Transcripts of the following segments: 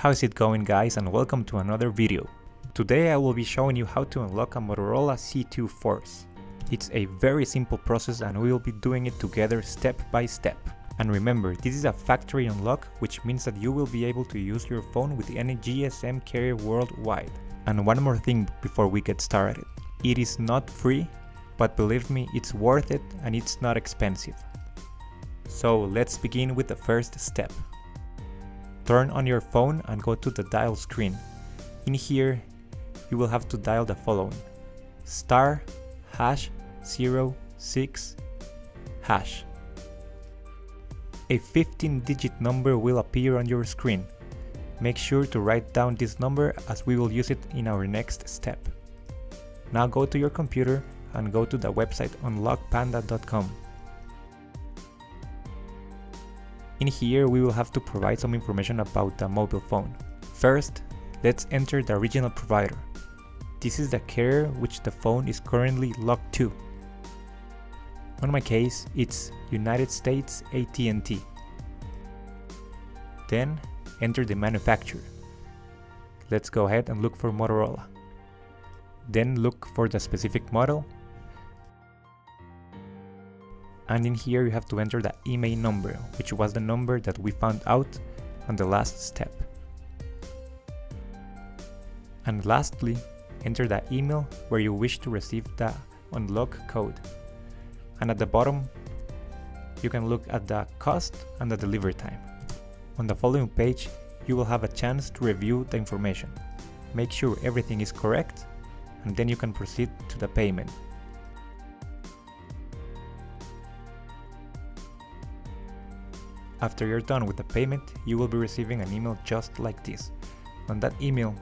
How is it going, guys, and welcome to another video. Today I will be showing you how to unlock a Motorola Z2 Force. It's a very simple process and we will be doing it together step by step. And remember, this is a factory unlock, which means that you will be able to use your phone with any GSM carrier worldwide. And one more thing before we get started. It is not free, but believe me, it's worth it and it's not expensive. So let's begin with the first step. Turn on your phone and go to the dial screen. In here, you will have to dial the following: *#06#. A 15-digit number will appear on your screen. Make sure to write down this number as we will use it in our next step. Now go to your computer and go to the website unlockpanda.com. In here we will have to provide some information about the mobile phone. First, let's enter the original provider. This is the carrier which the phone is currently locked to. On my case, it's United States AT&T. Then enter the manufacturer. Let's go ahead and look for Motorola. Then look for the specific model. And in here you have to enter the IMEI number, which was the number that we found out on the last step. And lastly, enter the email where you wish to receive the unlock code. And at the bottom, you can look at the cost and the delivery time. On the following page, you will have a chance to review the information. Make sure everything is correct, and then you can proceed to the payment. After you're done with the payment, you will be receiving an email just like this. On that email,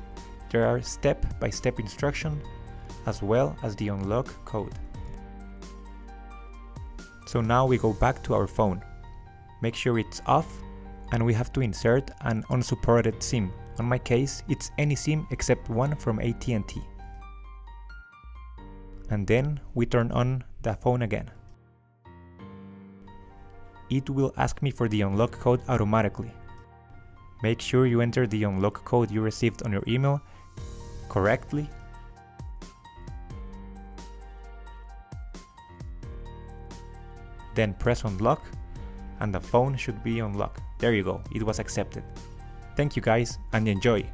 there are step-by-step instructions as well as the unlock code. So now we go back to our phone. Make sure it's off and we have to insert an unsupported SIM. On my case, it's any SIM except one from AT&T. And then we turn on the phone again. It will ask me for the unlock code automatically. Make sure you enter the unlock code you received on your email correctly. Then press unlock and the phone should be unlocked. There you go, it was accepted. Thank you guys and enjoy!